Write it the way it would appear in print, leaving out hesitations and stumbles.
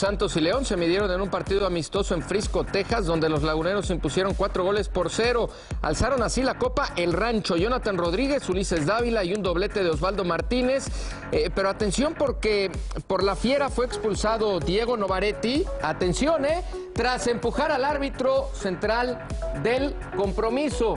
Santos y León se midieron en un partido amistoso en Frisco, Texas, donde los laguneros impusieron 4-0. Alzaron así la copa el rancho. Jonathan Rodríguez, Ulises Dávila y un doblete de Osvaldo Martínez. Pero atención, porque por la fiera fue expulsado Diego Novaretti. Atención, tras empujar al árbitro central del compromiso.